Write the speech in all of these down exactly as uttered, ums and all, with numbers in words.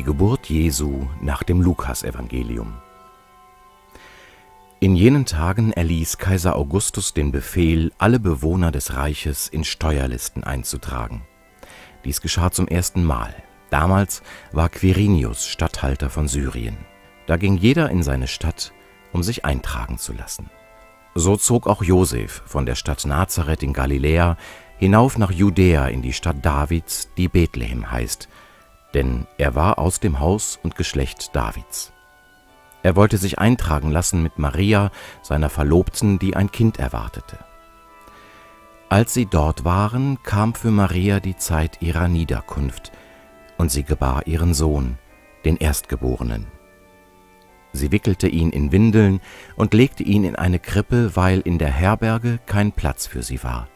Die Geburt Jesu nach dem Lukasevangelium. In jenen Tagen erließ Kaiser Augustus den Befehl, alle Bewohner des Reiches in Steuerlisten einzutragen. Dies geschah zum ersten Mal. Damals war Quirinius Statthalter von Syrien. Da ging jeder in seine Stadt, um sich eintragen zu lassen. So zog auch Josef von der Stadt Nazaret in Galiläa hinauf nach Judäa in die Stadt Davids, die Bethlehem heißt, denn er war aus dem Haus und Geschlecht Davids. Er wollte sich eintragen lassen mit Maria, seiner Verlobten, die ein Kind erwartete. Als sie dort waren, kam für Maria die Zeit ihrer Niederkunft, und sie gebar ihren Sohn, den Erstgeborenen. Sie wickelte ihn in Windeln und legte ihn in eine Krippe, weil in der Herberge kein Platz für sie war.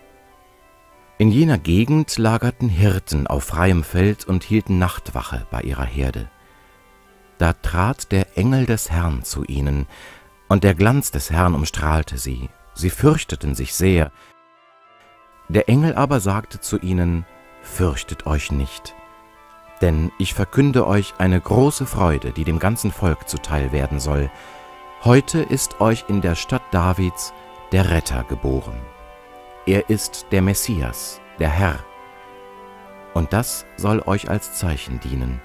In jener Gegend lagerten Hirten auf freiem Feld und hielten Nachtwache bei ihrer Herde. Da trat der Engel des Herrn zu ihnen, und der Glanz des Herrn umstrahlte sie, sie fürchteten sich sehr. Der Engel aber sagte zu ihnen: Fürchtet euch nicht, denn ich verkünde euch eine große Freude, die dem ganzen Volk zuteil werden soll. Heute ist euch in der Stadt Davids der Retter geboren. Er ist der Messias, der Herr, und das soll euch als Zeichen dienen.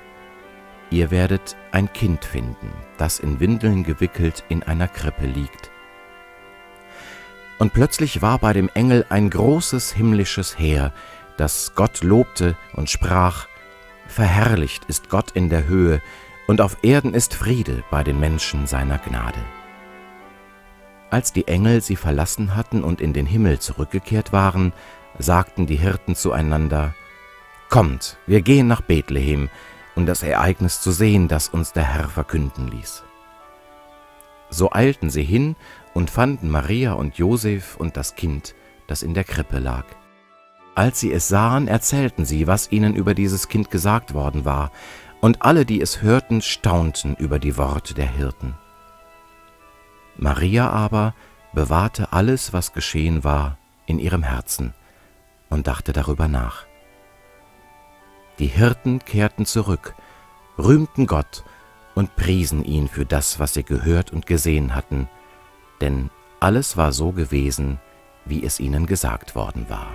Ihr werdet ein Kind finden, das in Windeln gewickelt in einer Krippe liegt. Und plötzlich war bei dem Engel ein großes himmlisches Heer, das Gott lobte und sprach: Verherrlicht ist Gott in der Höhe, und auf Erden ist Friede bei den Menschen seiner Gnade. Als die Engel sie verlassen hatten und in den Himmel zurückgekehrt waren, sagten die Hirten zueinander: Kommt, wir gehen nach Bethlehem, um das Ereignis zu sehen, das uns der Herr verkünden ließ. So eilten sie hin und fanden Maria und Josef und das Kind, das in der Krippe lag. Als sie es sahen, erzählten sie, was ihnen über dieses Kind gesagt worden war, und alle, die es hörten, staunten über die Worte der Hirten. Maria aber bewahrte alles, was geschehen war, in ihrem Herzen und dachte darüber nach. Die Hirten kehrten zurück, rühmten Gott und priesen ihn für das, was sie gehört und gesehen hatten, denn alles war so gewesen, wie es ihnen gesagt worden war.